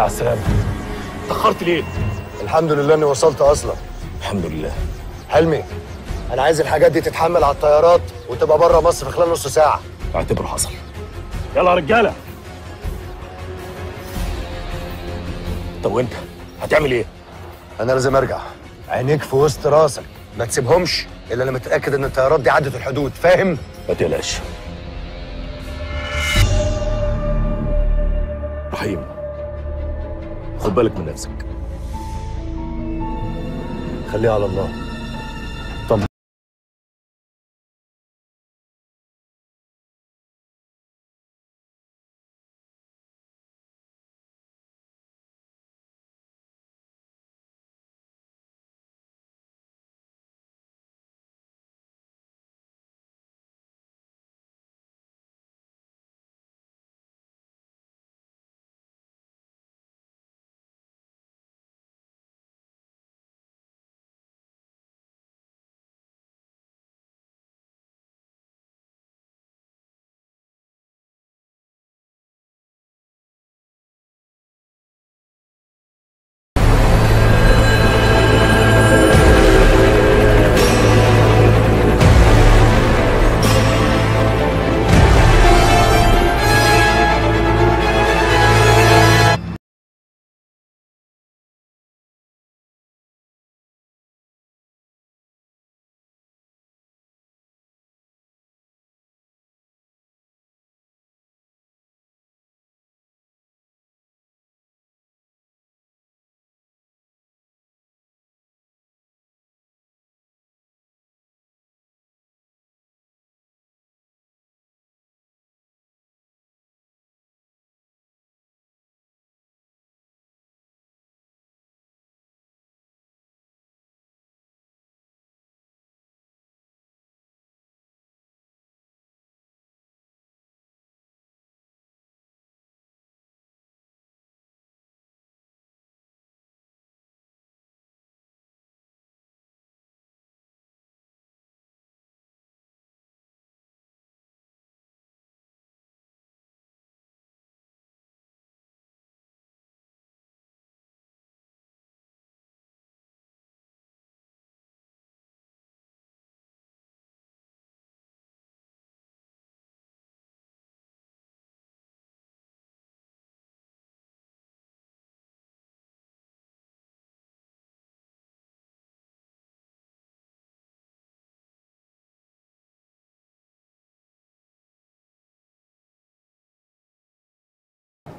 على السلامة. اتأخرت ليه؟ الحمد لله اني وصلت اصلا. الحمد لله. حلمي، انا عايز الحاجات دي تتحمل على الطيارات وتبقى بره مصر في خلال نص ساعة. اعتبره حصل. يلا يا رجالة. طب وانت هتعمل ايه؟ انا لازم ارجع. عينيك في وسط راسك، ما تسيبهمش الا انا متأكد ان الطيارات دي عدت الحدود، فاهم؟ ما تقلقش. رحيم، خد بالك من نفسك. خليها على الله.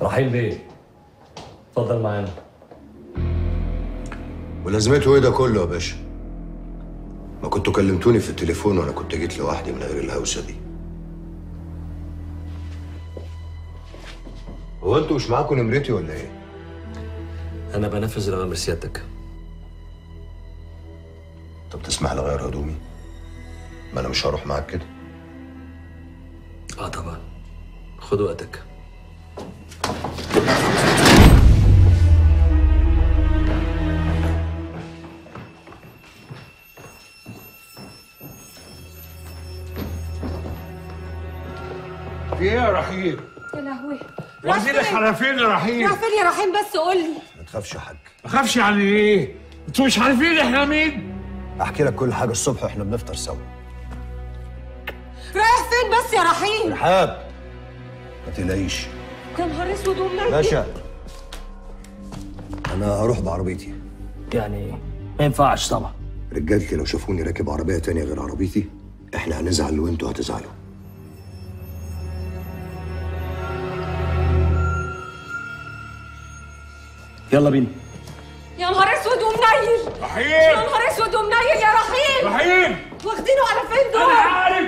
رحيم بيه، اتفضل معانا. ولازمته ايه ده كله يا باشا؟ ما كنتوا كلمتوني في التليفون وانا كنت جيت لوحدي من غير الهوسه دي. هو انتوا مش معاكم نمرتي ولا ايه؟ انا بنفذ الامر سيادتك. طب تسمح لي اغير هدومي؟ ما انا مش هروح معاك كده. اه طبعا، خد وقتك. في ايه يا رحيم؟ يا لهوي، واخدينك على فين يا رحيم؟ راح فين يا رحيم؟ بس قول لي. ما تخافش يا حاج. ما اخافش يعني ايه؟ انتوا مش عارفين احنا مين؟ احكي لك كل حاجه الصبح واحنا بنفطر سوا. رايح فين بس يا رحيم؟ رحاب، ما تقلقيش. يا نهار اسود ومنعتني باشا. انا هروح بعربيتي. يعني ما ينفعش طبعا. رجالتي لو شافوني راكب عربيه تانية غير عربيتي احنا هنزعل وانتوا هتزعلوا. يلا بينا. يا نهار اسود ومنيل. رحيم، يا نهار اسود ومنيل يا رحيم. رحيم، واخدينه على فين دول؟ انا عارف.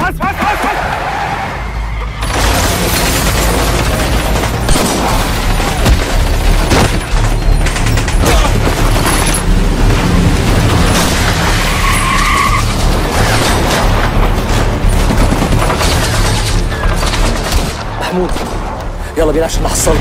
هات هات هات هات. محمود، يلا بينا عشان نحصل.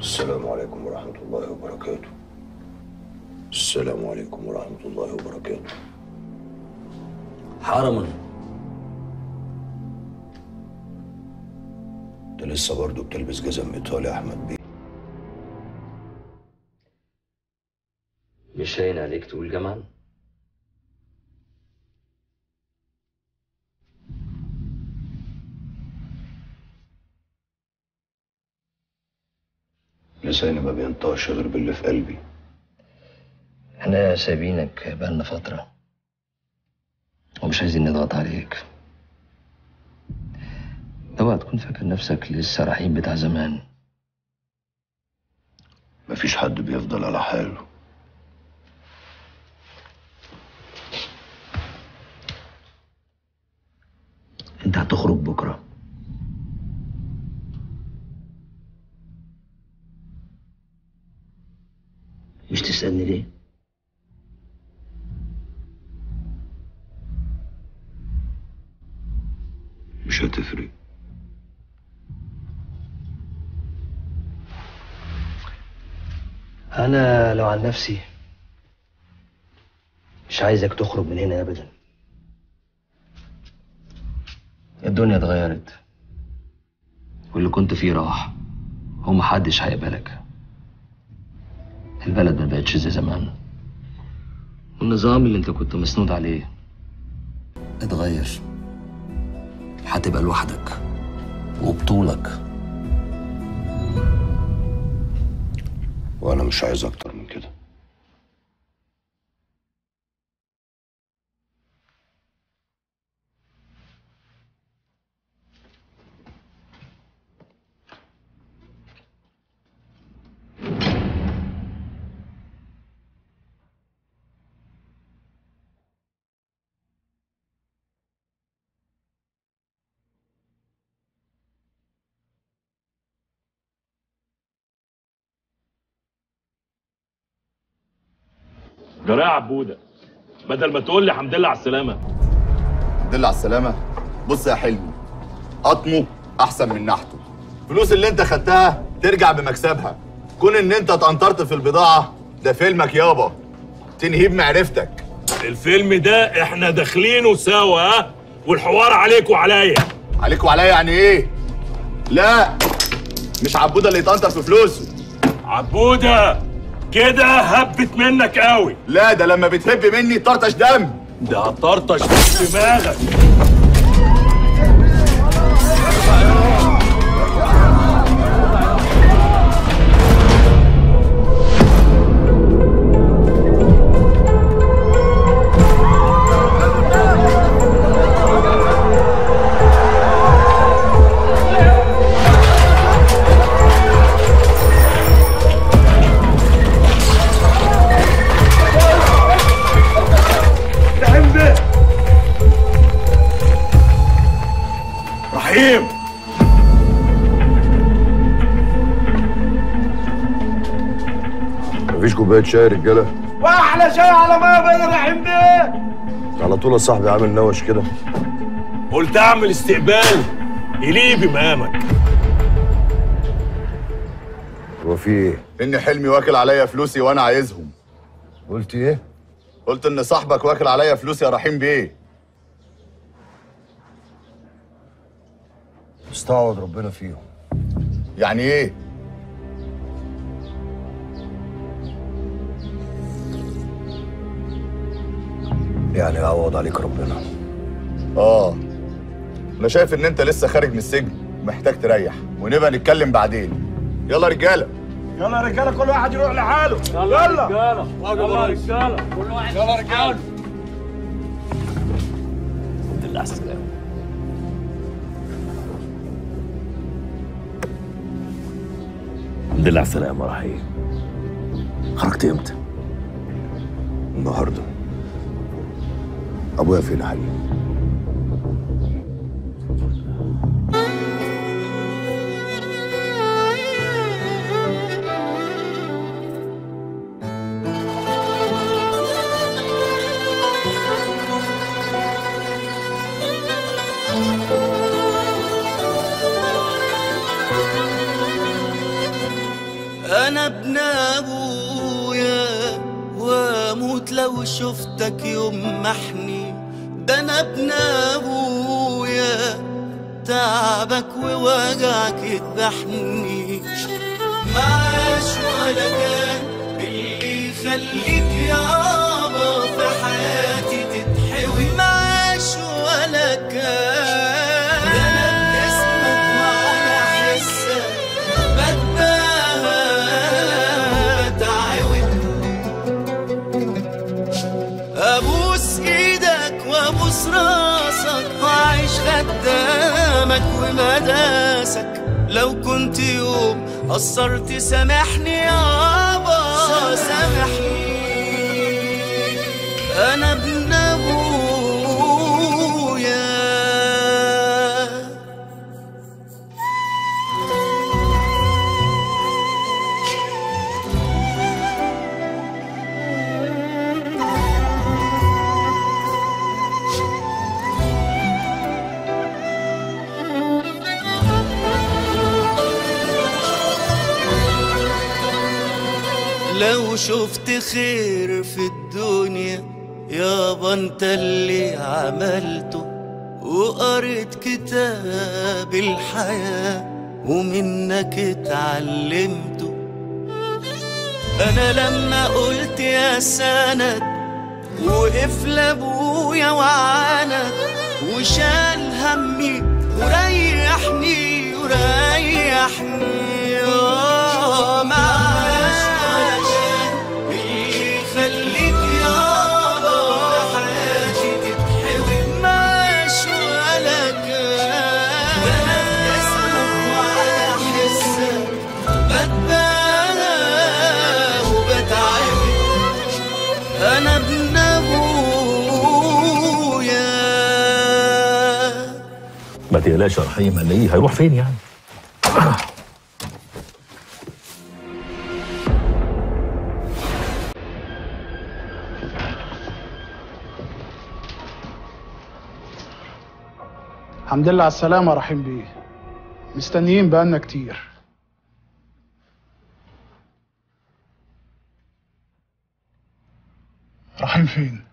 السلام عليكم ورحمة الله وبركاته. السلام عليكم ورحمة الله وبركاته. حرماً. ده لسه برضه بتلبس جزم إيطالي يا أحمد بيه. مش هين عليك تقول جمال؟ لساني ما بينطقش غير باللي في قلبي. احنا سايبينك بقالنا فترة ومش عايزين نضغط عليك. اوعى تكون فاكر نفسك لسه رحيم بتاع زمان. مفيش حد بيفضل على حاله. انت هتخرج بكرة. مش تسألني ليه؟ مش هتفرق. أنا لو عن نفسي مش عايزك تخرج من هنا أبدا. الدنيا اتغيرت واللي كنت فيه راح ومحدش هيقبلك. البلد ما بقتش زي زمان والنظام اللي انت كنت مسنود عليه اتغير. هتبقى لوحدك وبطولك وانا مش عايز اكتر من كده. جرايه عبوده، بدل ما تقول لي حمد لله على السلامه. الحمد لله على السلامه. بص يا حلمي، قطمه احسن من نحته. الفلوس اللي انت خدتها ترجع بمكسبها. كون ان انت اتقنطرت في البضاعه ده فيلمك يابا، تنهي بمعرفتك. الفيلم ده احنا داخلينه سوا، ها؟ والحوار عليك وعليا. عليك وعليا يعني ايه؟ لا، مش عبوده اللي يتقنطر في فلوسه. عبوده كده هبت منك قوي. لا، ده لما بتهب مني طرطش دم. ده طرطش دماغك. مفيش كوبايه شاي يا رجاله؟ واحلى شاي على ميه بيضاء يا رحيم بيه. على طول يا صاحبي عامل نوش كده. قلت اعمل استقبال يليق بمقامك. هو في ايه؟ ان حلمي واكل عليا فلوسي وانا عايزهم. قلت ايه؟ قلت ان صاحبك واكل عليا فلوسي يا رحيم بيه. استعوض ربنا فيهم. يعني ايه؟ يعني يعوض عليك ربنا. انا شايف ان انت لسه خارج من السجن ومحتاج تريح، ونبقى نتكلم بعدين. يلا رجاله. يلا يا رجاله، كل واحد يروح لحاله. يلا رجاله. يلا رجاله، كل واحد. يلا رجاله. الحمد لله على السلامه. الحمد لله على السلامه يا رحيم. خرجت امتى؟ النهارده. ابويا فين يا حبيبي؟ انا ابن ابويا واموت لو شفتك يوم ما احني، ده انا ابن ابويا تعبك ووجعك يذبحنيش. معاش ولا كان اللي يخليك يا عبا في حياتي تتحوي، معاش ولا كان قدامك ومداسك. لو كنت يوم قصرت سامحني يابا، سامحني انا ابن ابويا. لو شفت خير في الدنيا يابا انت اللي عملته، وقريت كتاب الحياة ومنك اتعلمته. انا لما قلت يا سند وقف لابويا وعند وشال همي وريحني ما تقلقش يا رحيم، هنلاقيه. هيروح فين يعني؟ الحمد لله على السلامة يا رحيم بيه، مستنيين بقالنا كتير. رحيم فين؟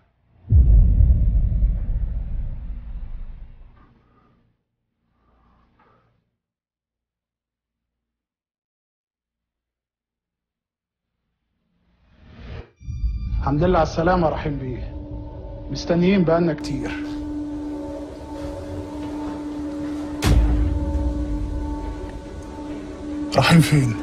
الحمد لله على السلامة يا رحيم بيه، مستنيين بقالنا كتير. رحيم فين؟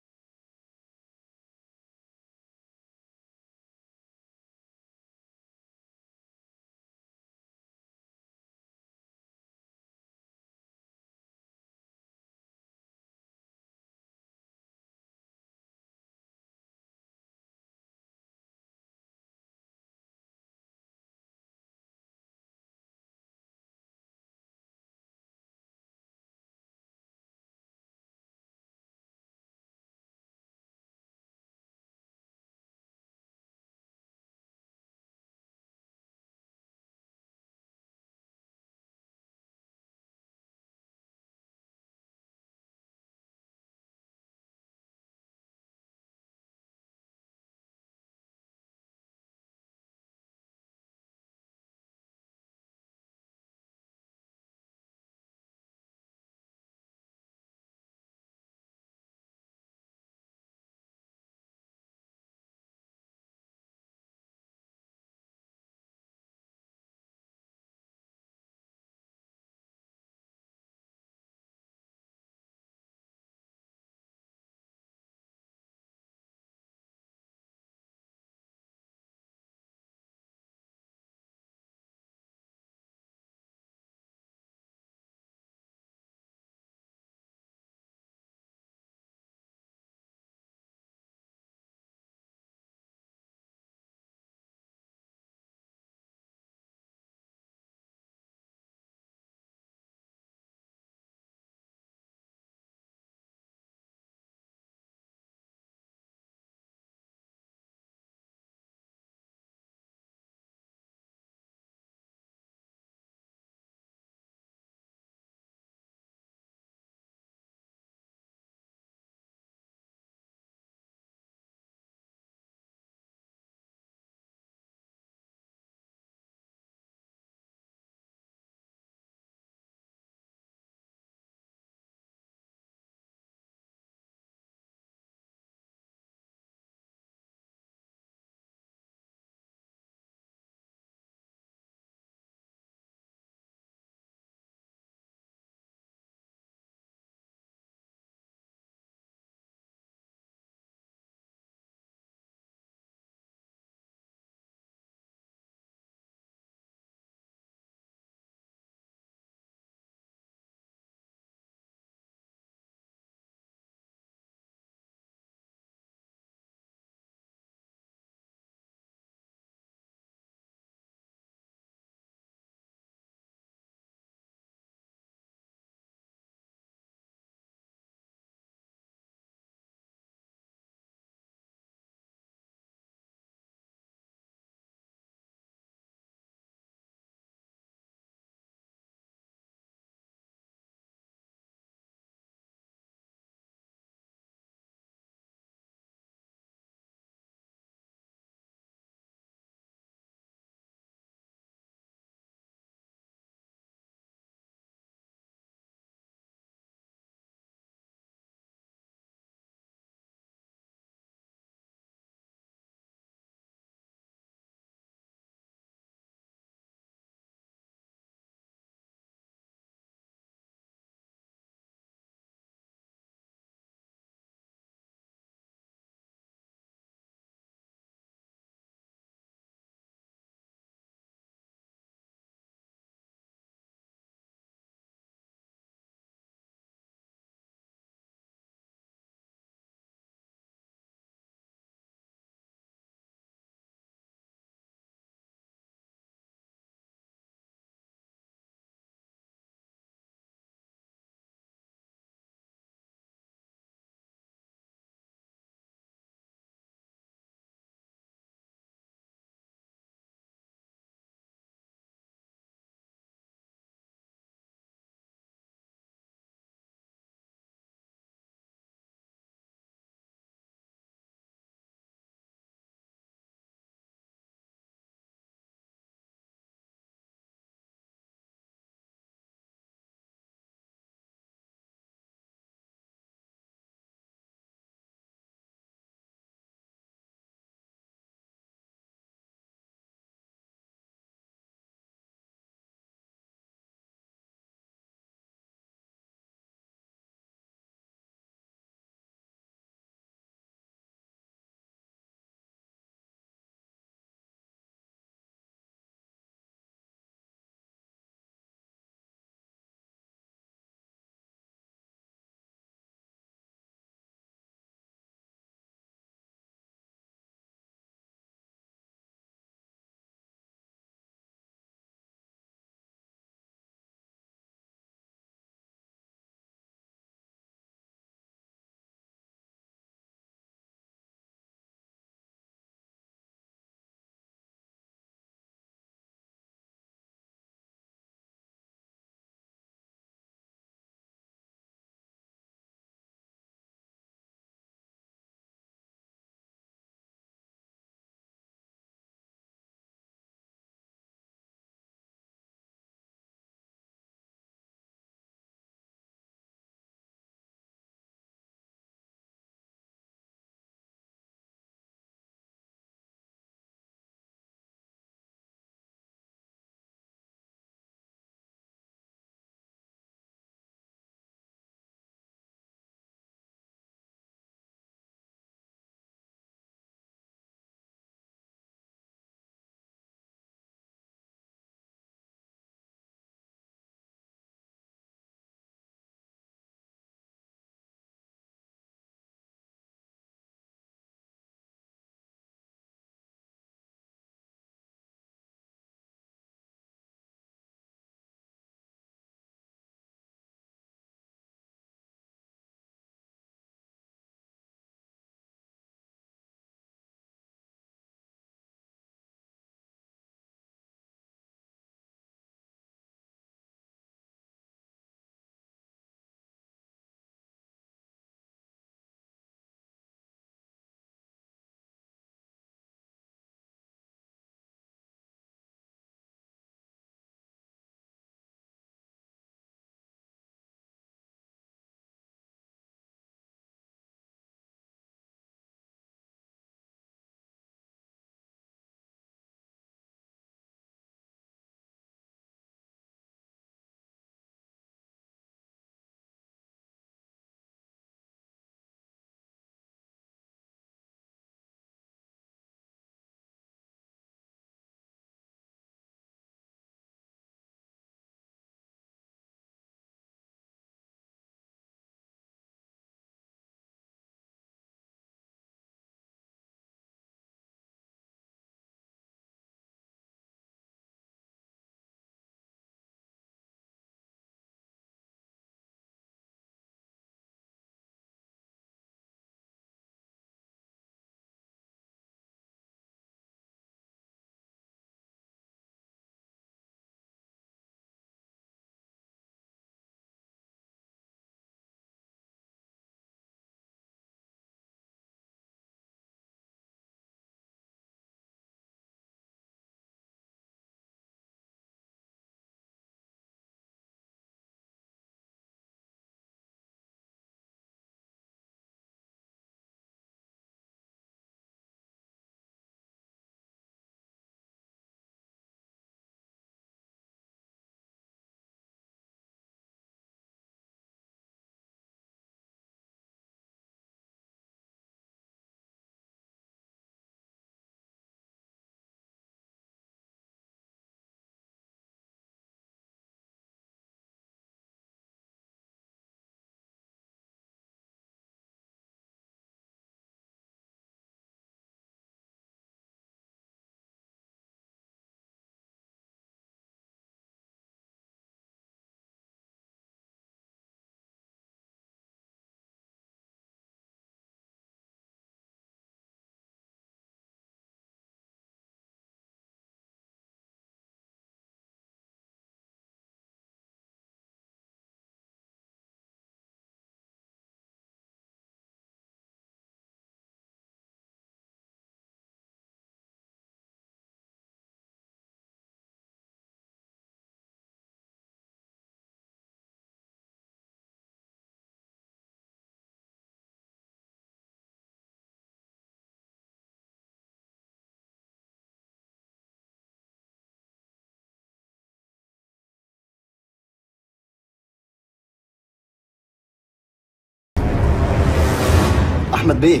احمد بيه.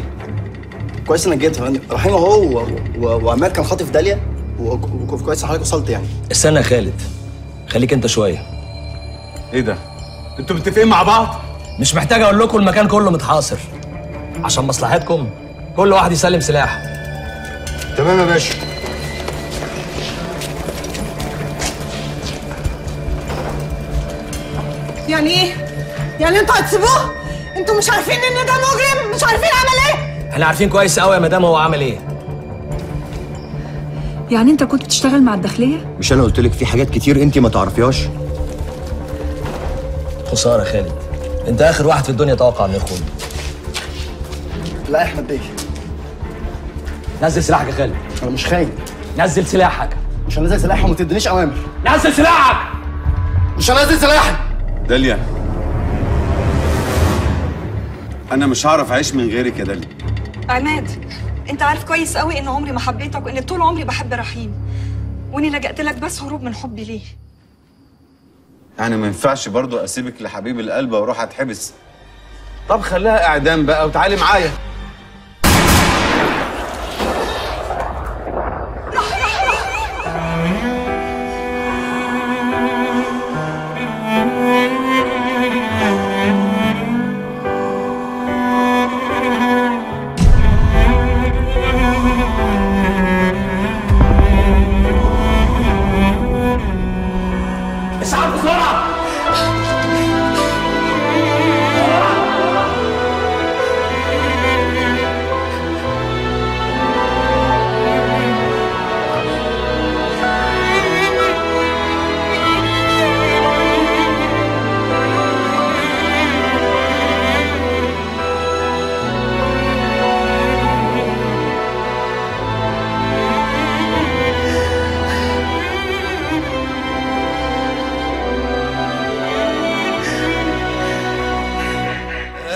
كويس انك جيت رحيم اهو، وعماد كان خاطف داليا، وكويس حضرتك وصلت يعني. استنى يا خالد، خليك انت شويه. ايه ده؟ انتوا متفقين مع بعض؟ مش محتاج اقول لكم، المكان كله متحاصر عشان مصلحتكم، كل واحد يسلم سلاحه. تمام يا باشا. يعني ايه؟ يعني انتوا هتسيبوه؟ انتوا مش عارفين ان ده مجرم؟ مش عارفين عمل ايه؟ احنا عارفين كويس قوي يا مدام هو عمل ايه. يعني انت كنت بتشتغل مع الداخليه؟ مش انا قلت لك في حاجات كتير انت ما تعرفيهاش؟ خساره خالد، انت اخر واحد في الدنيا توقع انه يخون. لا يا احمد بيه، نزل سلاحك يا خالد. انا مش خايف. نزل سلاحك. مش هنزل سلاحي وما تدينيش اوامر. نزل سلاحك. مش هنزل سلاحي. داليا، انا مش هعرف اعيش من غيرك يا داليا. عماد، انت عارف كويس قوي ان عمري ما حبيتك، وان طول عمري بحب رحيم، واني لجأت لك بس هروب من حبي ليه. يعني ما ينفعش برضه اسيبك لحبيب القلب واروح اتحبس. طب خليها اعدام بقى وتعالي معايا.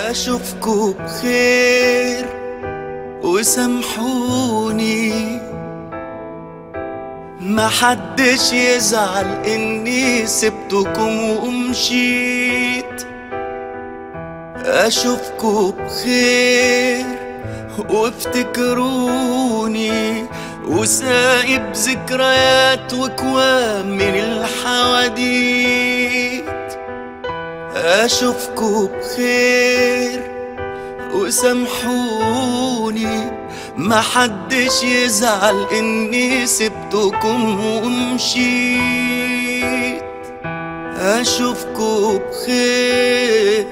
أشوفكوا بخير وسامحوني، محدش يزعل إني سبتكم ومشيت. أشوفكوا بخير وافتكروني، وسايب ذكريات وكوام من الحواديت. أشوفكوا بخير وسامحوني، محدش يزعل إني سبتكم ومشيت. أشوفكوا بخير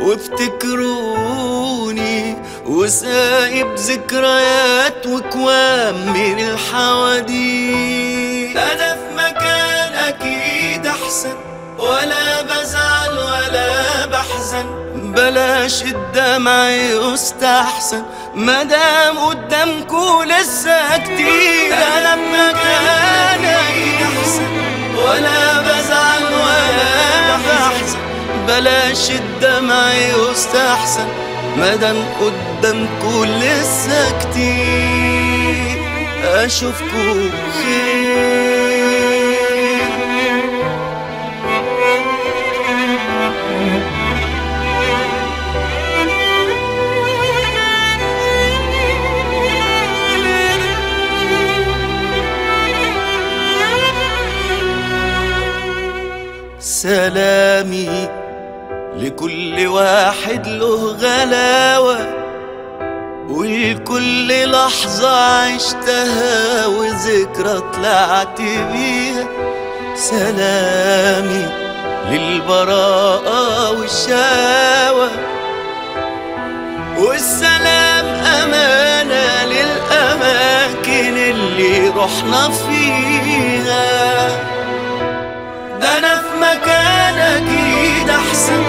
وافتكروني، وسايب ذكريات وكوام من الحواديت. أنا في مكان أكيد أحسن، ولا بزعل ولا بحزن، بلاش الدمع يستحسن مدام قدامكوا لسه كتير. انا بمكان اكيد احسن، ولا بزعل ولا بحزن، بلاش الدمع يستحسن مدام قدامكوا لسه كتير. اشوفكوا بخير. سلامي لكل واحد له غلاوة، ولكل لحظة عشتها وذكرى طلعت بيها. سلامي للبراءة والشهوة، والسلام أمانة للأماكن اللي رحنا فيها. أنا في مكان أكيد أحسن،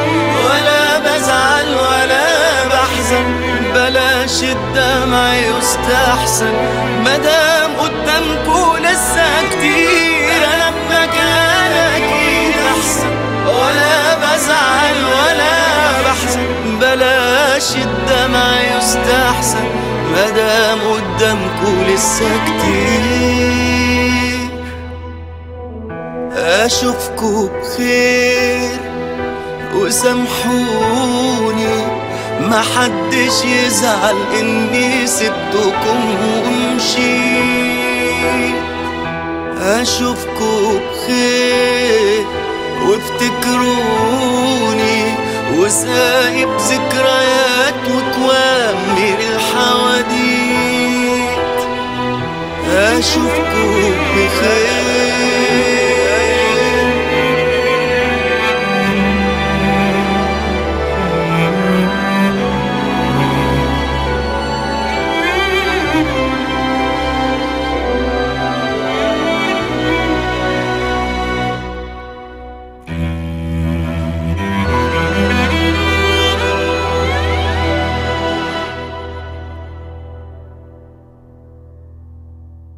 ولا بزعل ولا بحزن، بلاش الدمع يستحسن مدام قدامكوا لسه كتير. أنا في مكان أكيد أحسن، ولا بزعل ولا بحزن، بلاش الدمع يستحسن مدام قدامكوا لسه كتير. أشوفكوا بخير وسامحوني، محدش يزعل اني سبتكم ومشيت، اشوفكم بخير وافتكروني، وسايب ذكريات وكوامر الحواديت، اشوفكم بخير